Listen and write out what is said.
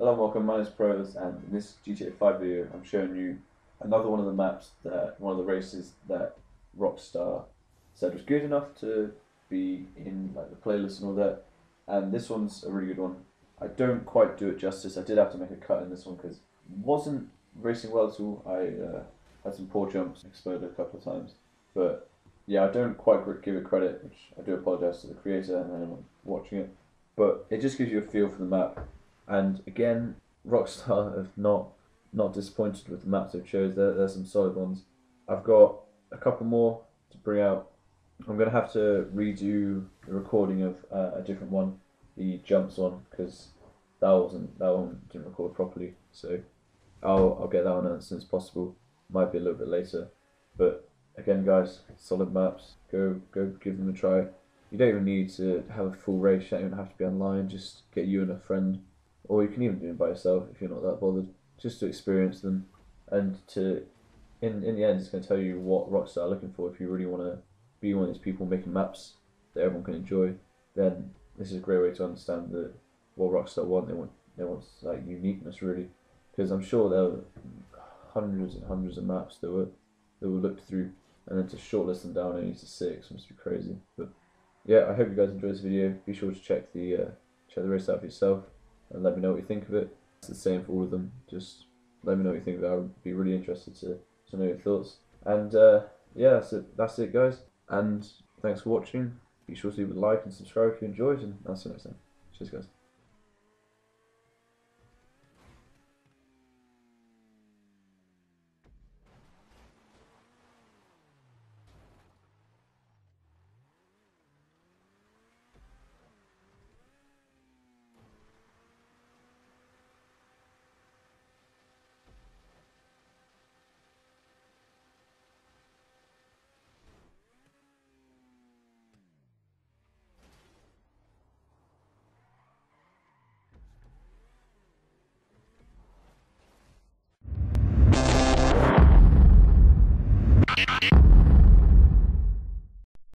Hello and welcome, my name is Pros, and in this GTA 5 video I'm showing you another one of the maps, one of the races that Rockstar said was good enough to be in like the playlist and all that, and this one's a really good one. I don't quite do it justice. I did have to make a cut in this one because wasn't racing well at all. I had some poor jumps, exploded a couple of times, but yeah, I don't quite give it credit, which I do apologise to the creator and anyone watching it, but it just gives you a feel for the map. And again, Rockstar have not disappointed with the maps they've chose. There's some solid ones. I've got a couple more to bring out. I'm going to have to redo the recording of a different one, the jumps one, because that one didn't record properly. So I'll get that one out as soon as possible. Might be a little bit later, but again, guys, solid maps. Go give them a try. You don't even need to have a full race. You don't even have to be online. Just get you and a friend. Or you can even do it by yourself if you're not that bothered, just to experience them, and to, in the end, it's going to tell you what Rockstar are looking for. If you really want to be one of these people making maps that everyone can enjoy, then this is a great way to understand that what Rockstar want. They want like uniqueness, really, because I'm sure there were hundreds and hundreds of maps that were looked through, and then to shortlist them down only to 6 must be crazy. But yeah, I hope you guys enjoyed this video. Be sure to check the race out for yourself. And let me know what you think of it. It's the same for all of them. Just let me know what you think of it. I would be really interested to know your thoughts. And yeah, that's it guys. And thanks for watching. Be sure to leave a like and subscribe if you enjoyed, and I'll see you next time. Cheers guys.